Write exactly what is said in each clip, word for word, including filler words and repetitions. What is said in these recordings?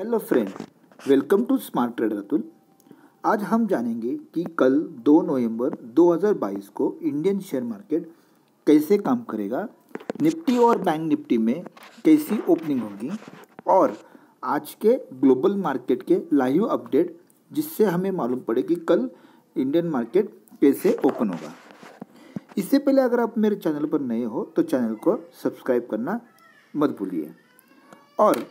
Hello friend, welcome to smart trader Atul. आज हम जानेंगे कि कल दो नवंबर दो हज़ार बाईस को इंडियन शेयर मार्केट कैसे काम करेगा, निफ्टी और बैंक निफ्टी में कैसी ओपनिंग होगी और आज के ग्लोबल मार्केट के लाइव अपडेट, जिससे हमें मालूम पड़े कि कल इंडियन मार्केट कैसे ओपन होगा। इससे पहले अगर आप मेरे चैनल पर नए हो तो चैनल को सब्सक्राइब करना मत भूलिए। और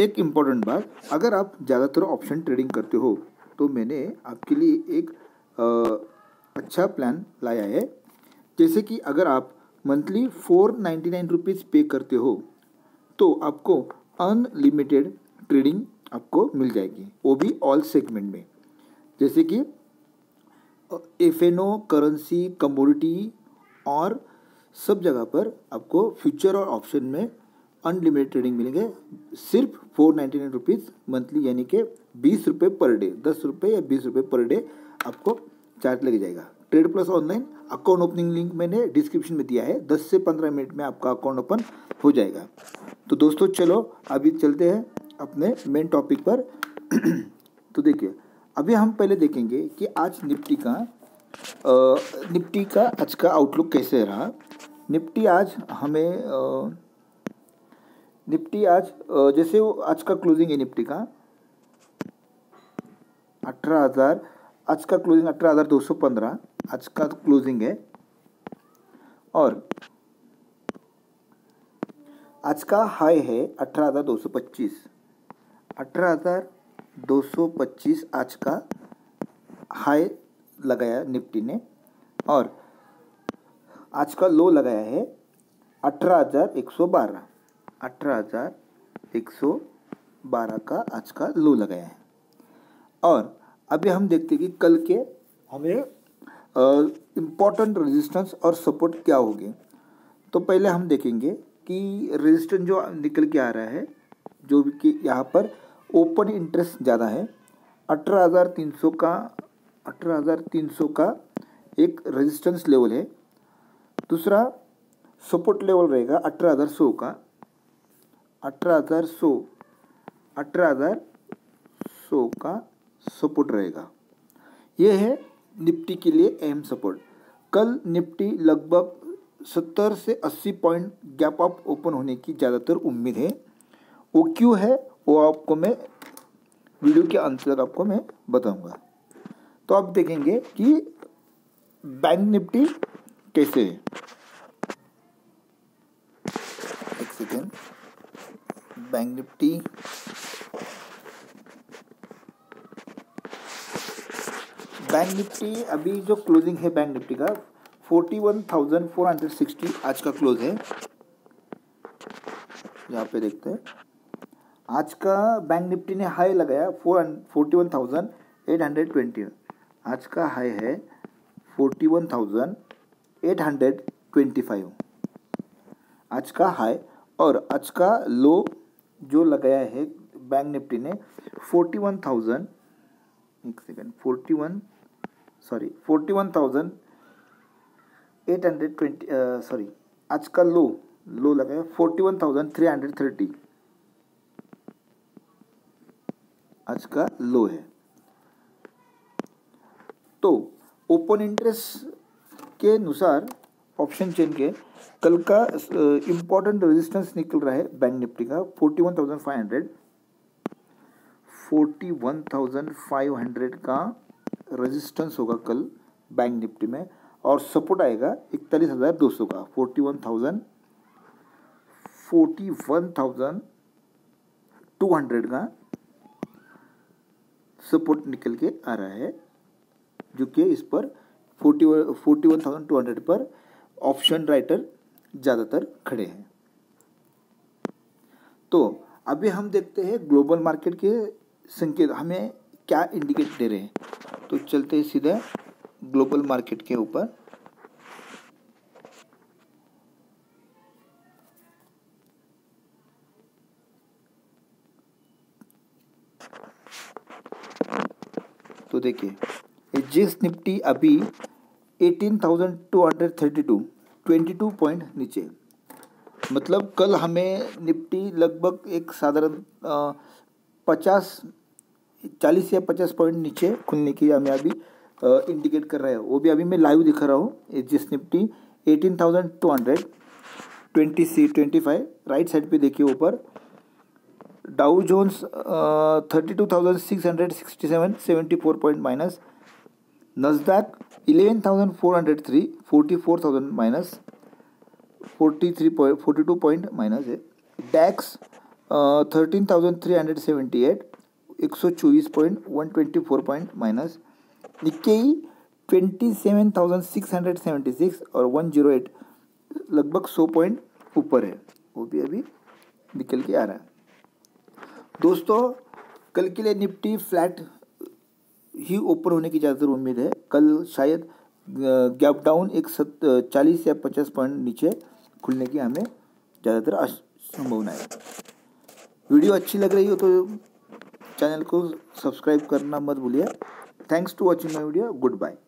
एक इम्पॉर्टेंट बात, अगर आप ज़्यादातर ऑप्शन ट्रेडिंग करते हो तो मैंने आपके लिए एक आ, अच्छा प्लान लाया है। जैसे कि अगर आप monthly four ninety nine rupees pay करते हो तो आपको अनलिमिटेड ट्रेडिंग आपको मिल जाएगी, वो भी ऑल सेगमेंट में, जैसे कि F N O, currency, commodity और सब जगह पर आपको फ्यूचर और ऑप्शन में अनलिमिटेड ट्रेडिंग मिलेंगे सिर्फ four ninety nine rupees monthly, यानी कि बीस रुपये पर डे, दस रुपये या बीस रुपये पर डे आपको चार्ज लग जाएगा। Trade plus online account opening link मैंने डिस्क्रिप्शन में दिया है, दस से पंद्रह मिनट में आपका अकाउंट ओपन हो जाएगा। तो दोस्तों चलो अभी चलते हैं अपने मेन टॉपिक पर। तो देखिए, अभी हम पहले देखेंगे कि आज निफ्टी का आ, निफ्टी का आज का आउटलुक कैसे रहा। निफ्टी आज हमें आ, निफ्टी आज जैसे वो आज का क्लोजिंग है निफ्टी का अठारह हज़ार, आज का क्लोजिंग अठारह हज़ार दो सौ पंद्रह आज का क्लोजिंग है। और आज का हाई है अठारह हज़ार दो सौ पच्चीस, अठारह हज़ार दो सौ पच्चीस आज का हाई लगाया निफ्टी ने। और आज का लो लगाया है अठारह हज़ार एक सौ बारह, अठारह हज़ार एक सौ बारह का आज का लो लगाया है। और अभी हम देखते हैं कि कल के हमें इम्पोर्टेंट रेजिस्टेंस और सपोर्ट क्या होगी। तो पहले हम देखेंगे कि रेजिस्टेंस जो निकल के आ रहा है, जो कि यहाँ पर ओपन इंटरेस्ट ज़्यादा है, अठारह हज़ार तीन सौ का अठारह हज़ार तीन सौ का एक रेजिस्टेंस लेवल है। दूसरा सपोर्ट लेवल रहेगा अठारह हज़ार सौ का, अठारह हज़ार सौ अठारह हज़ार सौ का सपोर्ट रहेगा। यह है निफ्टी के लिए अहम सपोर्ट। कल निफ्टी लगभग सत्तर से अस्सी पॉइंट गैप अप ओपन होने की ज़्यादातर उम्मीद है। वो क्यों है वो आपको मैं वीडियो के अंत तक आपको मैं बताऊंगा। तो आप देखेंगे कि बैंक निफ्टी कैसे है। एक second, bank Nifty bank Nifty अभी जो क्लोजिंग है बैंक निफ्टी का इकतालीस हज़ार चार सौ साठ आज का क्लोज है। यहाँ पे देखते हैं, आज का बैंक निफ्टी ने हाई लगाया forty one thousand eight hundred twenty, आज का हाई है forty one thousand eight hundred twenty five आज का हाई। और आज का लो जो लगाया है बैंक निफ्टी ने फोर्टी वन थाउजेंड, एक second, forty one sorry forty one thousand eight hundred twenty, sorry आज का लो लो लगाया forty one thousand three hundred thirty आज का लो है। तो ओपन इंटरेस्ट के अनुसार ऑप्शन चेन के कल का इम्पोर्टेंट रेजिस्टेंस निकल रहा है बैंक निफ्टी का forty one thousand five hundred, forty one thousand five hundred का रेजिस्टेंस होगा कल बैंक निफ्टी में। और सपोर्ट आएगा इकतालीस हज़ार दो सौ का, इकतालीस हज़ार दो सौ का सपोर्ट निकल के आ रहा है, जो कि इस पर forty one thousand two hundred पर ऑप्शन राइटर ज़्यादातर खड़े हैं। तो अभी हम देखते हैं ग्लोबल मार्केट के संकेत हमें क्या इंडिकेट दे रहे हैं। तो चलते हैं सीधा ग्लोबल मार्केट के ऊपर। तो देखिए, जिस निफ्टी अभी अठारह हज़ार दो सौ बत्तीस, बाईस पॉइंट नीचे, मतलब कल हमें निफ्टी लगभग एक साधारण पचास चालीस या पचास पॉइंट नीचे खुलने की हमें अभी इंडिकेट कर रहा है, वो भी अभी मैं लाइव दिखा रहा हूँ। जिस Nifty eighteen thousand two hundred twenty see twenty five right side पे देखिए ऊपर, Dow Jones thirty two thousand six hundred sixty seven seventy four point minus, Nasdaq eleven thousand four hundred three forty four thousand minus forty three point forty two point minus है, DAX thirteen thousand three hundred seventy eight एक सौ चौबीस point one twenty four point minus, Nikkei twenty seven thousand six hundred seventy six और one zero eight लगभग सौ point ऊपर है, वो भी अभी निकल के आ रहा है। दोस्तों कल के लिए निफ्टी फ्लैट ही ओपन होने की ज़्यादातर उम्मीद है। कल शायद गैप डाउन एक सत चालीस या पचास पॉइंट नीचे खुलने की हमें ज़्यादातर संभावना है। वीडियो अच्छी लग रही हो तो चैनल को सब्सक्राइब करना मत भूलिए। Thanks to watching my video. Good bye.